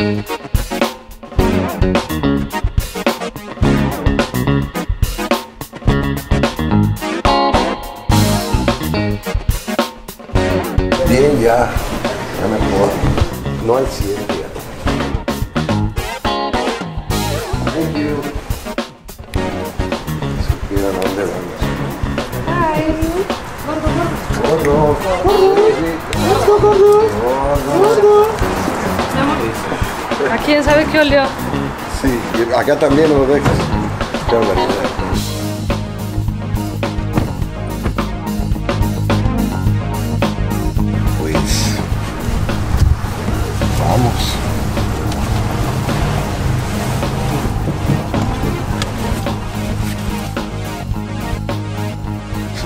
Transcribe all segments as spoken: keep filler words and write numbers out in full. Bien, ya, ya me acuerdo. No al cien ya. Thank you. Supieron a dónde vamos. Hi. Gordo, gordo. Gordo. Gordo, gordo. Gordo. ¿A quién sabe qué olió? Sí, acá también lo dejas. Qué barbaridad.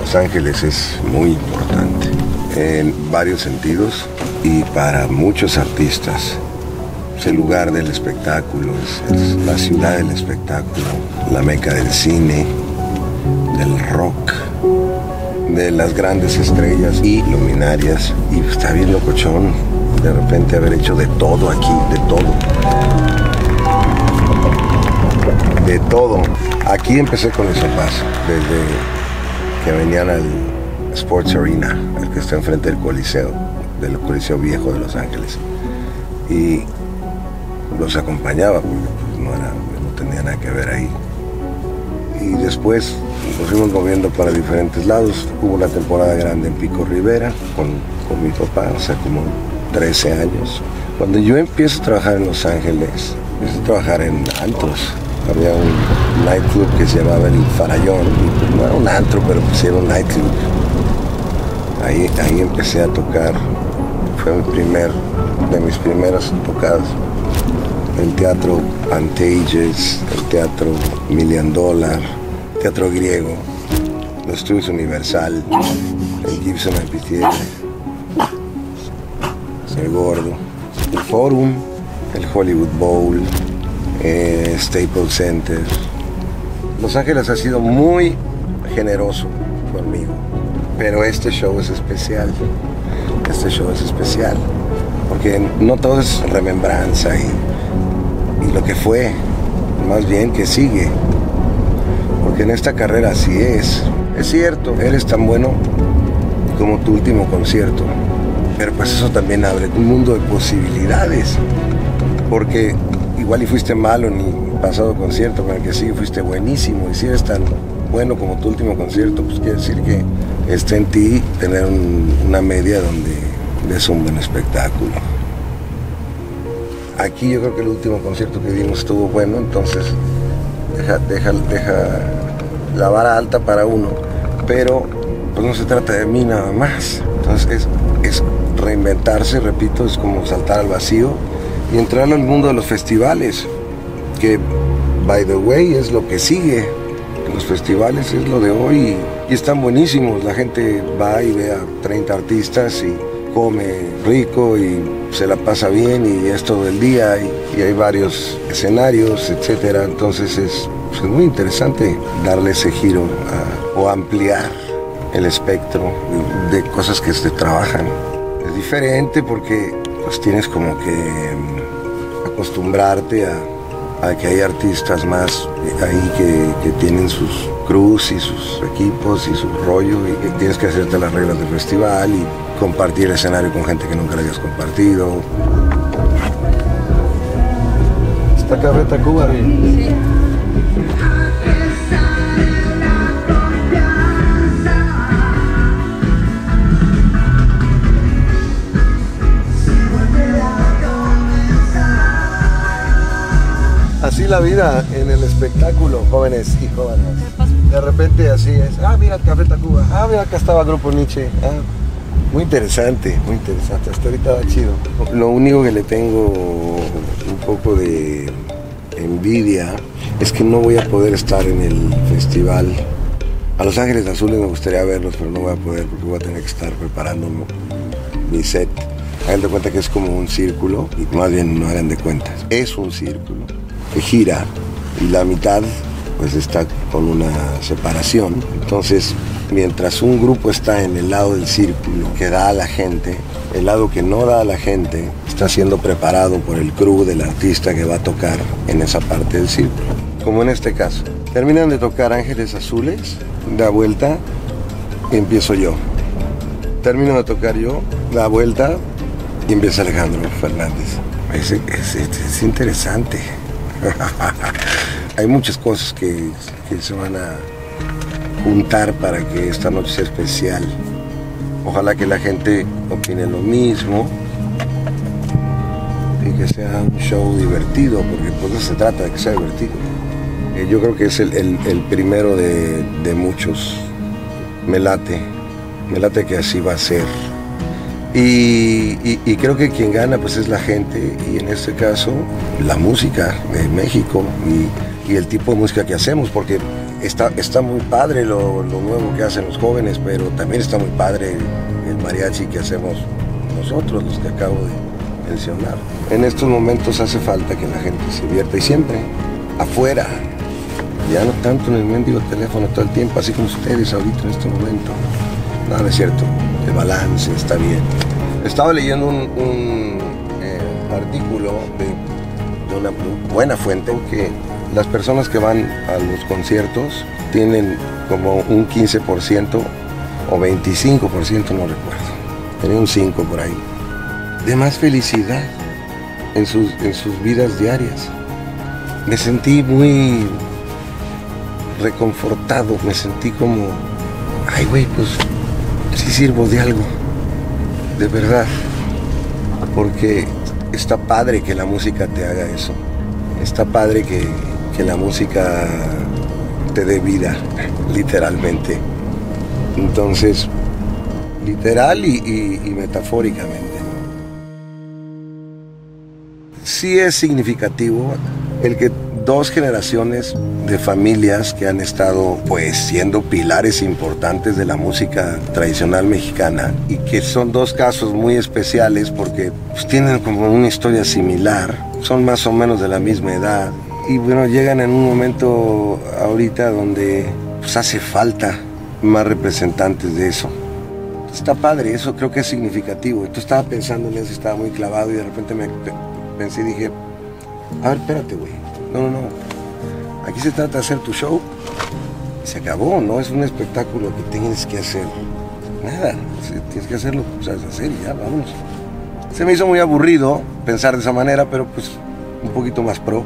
Los Ángeles es muy importante en varios sentidos y para muchos artistas. Es el lugar del espectáculo, es, es la ciudad del espectáculo, la meca del cine, del rock, de las grandes estrellas y luminarias. Y está bien locochón de repente haber hecho de todo aquí, de todo. De todo. Aquí empecé con el sopazo, desde que venían al Sports Arena, el que está enfrente del Coliseo, del Coliseo Viejo de Los Ángeles. Y los acompañaba porque pues, no, era, no tenía nada que ver ahí. Y después nos fuimos moviendo para diferentes lados. Hubo una temporada grande en Pico Rivera con, con mi papá, o sea, como trece años. Cuando yo empiezo a trabajar en Los Ángeles, empiezo a trabajar en altos. Había un nightclub que se llamaba El Farallón, no era un antro, pero pues era un nightclub. Ahí, ahí empecé a tocar, fue mi primer, de mis primeras tocadas. El teatro Pantages, el teatro Million Dollar, teatro griego, los estudios Universal, el Gibson Amphitheater, el Gordo, el Forum, el Hollywood Bowl, Eh, Staples Center. Los Ángeles ha sido muy generoso conmigo, pero este show es especial, este show es especial, porque no todo es remembranza y, y lo que fue, más bien que sigue, porque en esta carrera así es. Es cierto, eres tan bueno como tu último concierto, pero pues eso también abre un mundo de posibilidades, porque igual y fuiste malo en el pasado concierto, pero que sí fuiste buenísimo. Y si eres tan bueno como tu último concierto, pues quiere decir que está en ti tener un, una media donde des un buen espectáculo. Aquí yo creo que el último concierto que dimos estuvo bueno, entonces deja, deja, deja la vara alta para uno. Pero pues no se trata de mí nada más. Entonces es, es reinventarse, repito, es como saltar al vacío. Y entrar al mundo de los festivales, que, by the way, es lo que sigue. Los festivales es lo de hoy y están buenísimos. La gente va y ve a treinta artistas y come rico y se la pasa bien y es todo el día y, y hay varios escenarios, etcétera. Entonces es, pues, es muy interesante darle ese giro a, o ampliar el espectro de, de cosas que se trabajan. Es diferente porque pues tienes como que acostumbrarte a, a que hay artistas más ahí que, que tienen sus crews y sus equipos y su rollo y que tienes que hacerte las reglas del festival y compartir el escenario con gente que nunca le hayas compartido. ¿Está Café Tacuba? Sí. Así la vida en el espectáculo, jóvenes y jóvenes. De repente así es. Ah, mira el Café Tacuba. Ah, mira, acá estaba Grupo Niche. Ah, muy interesante, muy interesante. Hasta ahorita va chido. Lo único que le tengo un poco de envidia es que no voy a poder estar en el festival. A Los Ángeles Azules me gustaría verlos, pero no voy a poder porque voy a tener que estar preparando mi set. Hagan de cuenta que es como un círculo, y más bien no hagan de cuenta. Es un círculo que gira y la mitad pues está con una separación. Entonces, mientras un grupo está en el lado del círculo que da a la gente, el lado que no da a la gente está siendo preparado por el crew del artista que va a tocar en esa parte del círculo. Como en este caso, terminan de tocar Ángeles Azules, da vuelta y empiezo yo. Termino de tocar yo, da vuelta y empieza Alejandro Fernández. Es, es, es interesante. Hay muchas cosas que, que se van a juntar para que esta noche sea especial. Ojalá que la gente opine lo mismo y que sea un show divertido, porque pues no se trata de que sea divertido. Eh, yo creo que es el, el, el primero de, de muchos. Me late, me late que así va a ser. Y, y, y creo que quien gana pues es la gente, y en este caso la música de México y, y el tipo de música que hacemos, porque está, está muy padre lo, lo nuevo que hacen los jóvenes, pero también está muy padre el, el mariachi que hacemos nosotros, los que acabo de mencionar. En estos momentos hace falta que la gente se divierta, y siempre afuera, ya no tanto en el mendigo teléfono todo el tiempo, así como ustedes ahorita en este momento. No, no es cierto. El balance está bien. Estaba leyendo un, un eh, artículo de, de una buena fuente que las personas que van a los conciertos tienen como un quince por ciento o veinticinco por ciento, no recuerdo. Tenía un cinco por ciento por ahí. De más felicidad en sus, en sus vidas diarias. Me sentí muy reconfortado, me sentí como, ay güey, pues sí sirvo de algo, de verdad, porque está padre que la música te haga eso, está padre que, que la música te dé vida, literalmente, entonces, literal y, y, y metafóricamente. Sí es significativo el que dos generaciones de familias que han estado pues siendo pilares importantes de la música tradicional mexicana, y que son dos casos muy especiales porque pues, tienen como una historia similar, son más o menos de la misma edad, y bueno, llegan en un momento ahorita donde pues hace falta más representantes de eso. Está padre, eso creo que es significativo. Yo estaba pensando en eso, estaba muy clavado, y de repente me pensé y dije, a ver, espérate güey, no, no, no, aquí se trata de hacer tu show, se acabó, no es un espectáculo que tienes que hacer, nada, tienes que hacer lo que sabes hacer y ya, vámonos. Se me hizo muy aburrido pensar de esa manera, pero pues un poquito más pro,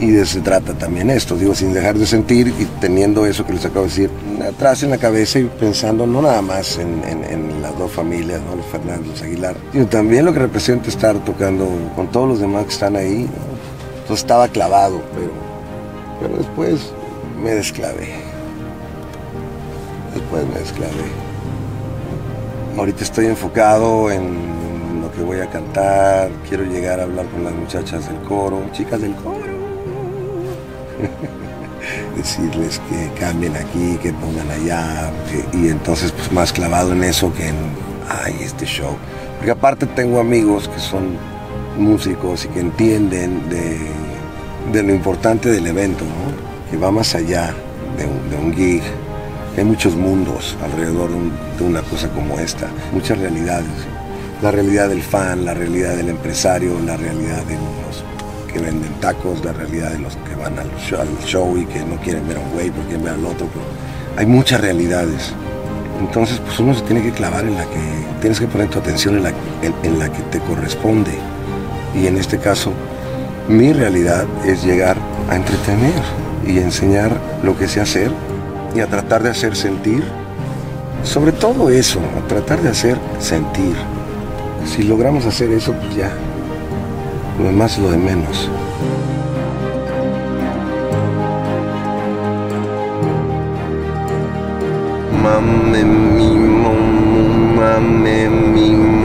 y de eso se trata también esto, digo, sin dejar de sentir y teniendo eso que les acabo de decir atrás en la cabeza, y pensando no nada más en, en, en las dos familias, ¿no? Los Fernández, los Aguilar, sino también lo que representa estar tocando con todos los demás que están ahí, ¿no? Entonces estaba clavado, pero, pero después me desclavé. Después me desclavé. Ahorita estoy enfocado en lo que voy a cantar. Quiero llegar a hablar con las muchachas del coro, chicas del coro. Decirles que cambien aquí, que pongan allá. Que, y entonces pues más clavado en eso que en, ay, este show. Porque aparte tengo amigos que son músicos y que entienden de, de lo importante del evento, ¿no? Que va más allá de un, de un gig. Hay muchos mundos alrededor de, un, de una cosa como esta, muchas realidades. La realidad del fan, la realidad del empresario, la realidad de los que venden tacos, la realidad de los que van al show, al show y que no quieren ver a un güey porque quieren ver al otro. Pero hay muchas realidades. Entonces, pues uno se tiene que clavar en la que, tienes que poner tu atención en la, en, en la que te corresponde. Y en este caso, mi realidad es llegar a entretener y enseñar lo que sé hacer y a tratar de hacer sentir. Sobre todo eso, a tratar de hacer sentir. Si logramos hacer eso, pues ya, lo demás es lo de menos. Mame mi mom, mame mi mom.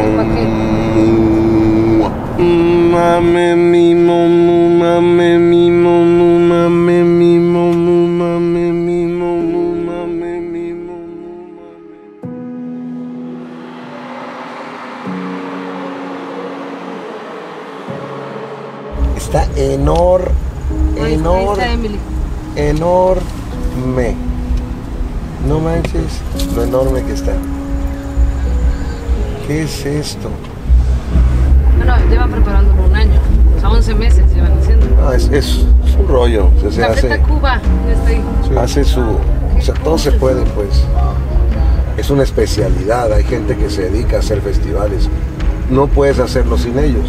Mame mi momu, mame mi momu, mame mi momu, mame mi momu, mame mi momu. Está enorme, enorme, enorme. No manches lo enorme que está. ¿Qué es esto? Bueno, llevan preparando por un año, o sea, once meses llevan haciendo. No, es, es, es un rollo. O sea, se hace, Café Tacuba, desde ahí. Sí. Hace su... O sea, todo se puede, pues. Es una especialidad, hay gente que se dedica a hacer festivales. No puedes hacerlo sin ellos.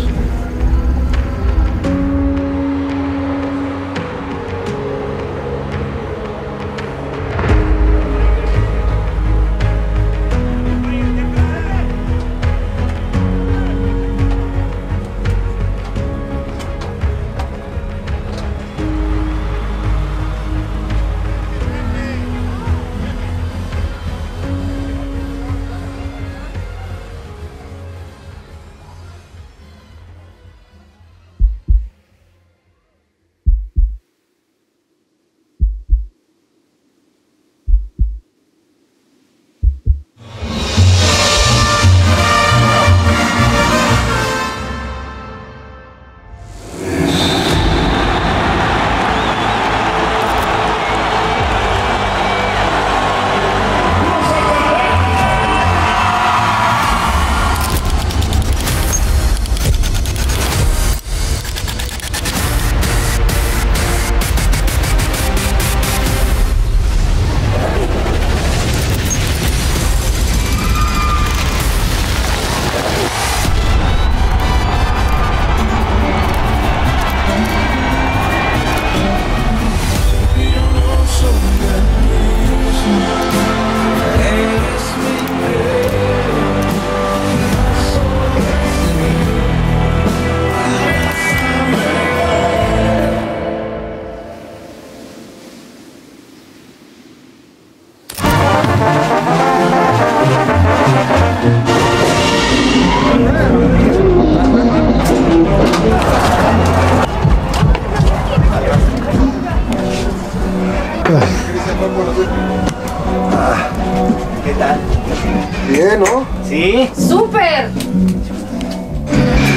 Bien, ¿no? Sí. ¡Súper!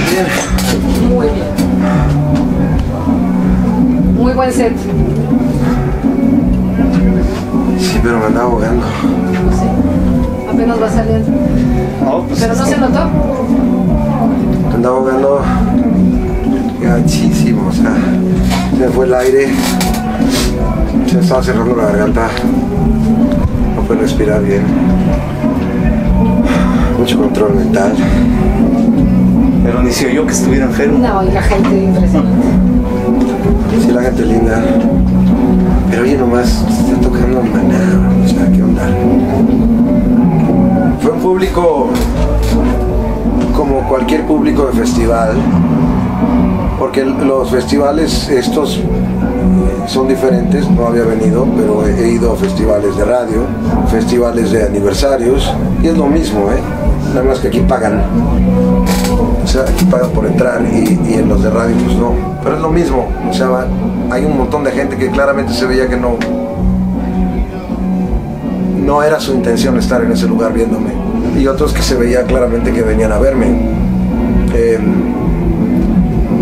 Bien. Muy bien. Muy buen set. Sí, pero me andaba ahogando. No sé. Apenas va saliendo. No, pues pero no se notó. Me andaba ahogando gachísimo, o sea, se me fue el aire. Se estaba cerrando la garganta. No puedo respirar bien. Mucho control mental. Pero ni se oyó que estuviera enfermo. No, y la gente impresionante. Sí, la gente linda. Pero oye, nomás está tocando Maná. O sea, ¿qué onda? Fue un público como cualquier público de festival. Porque los festivales estos son diferentes, no había venido, pero he ido a festivales de radio, festivales de aniversarios, y es lo mismo, ¿eh? Nada más que aquí pagan, o sea, aquí pagan por entrar y, y en los de radio pues no, pero es lo mismo, o sea, hay un montón de gente que claramente se veía que no, no era su intención estar en ese lugar viéndome, y otros que se veía claramente que venían a verme. Eh,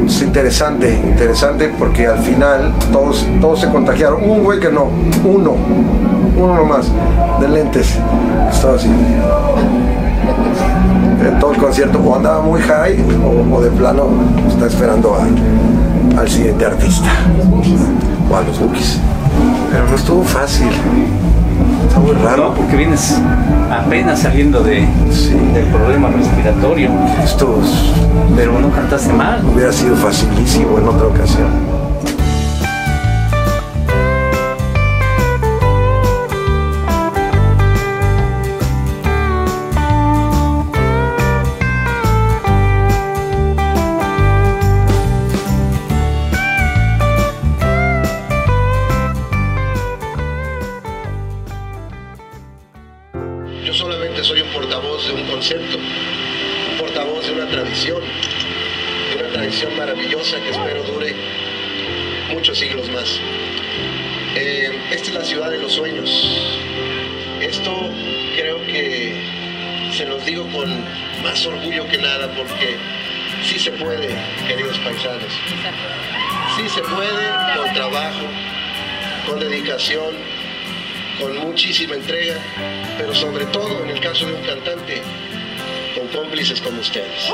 Es interesante, interesante porque al final todos, todos se contagiaron. Un güey que no, uno, uno nomás, de lentes, estaba así. En todo el concierto o andaba muy high o, o de plano está esperando a, al siguiente artista o a los bookies. Pero no estuvo fácil. Está muy raro. No, porque vienes apenas saliendo de, sí. del problema respiratorio. Esto es... Pero no cantaste mal. Hubiera sido facilísimo en otra ocasión. Sí se puede, con trabajo, con dedicación, con muchísima entrega, pero sobre todo en el caso de un cantante, con cómplices como ustedes.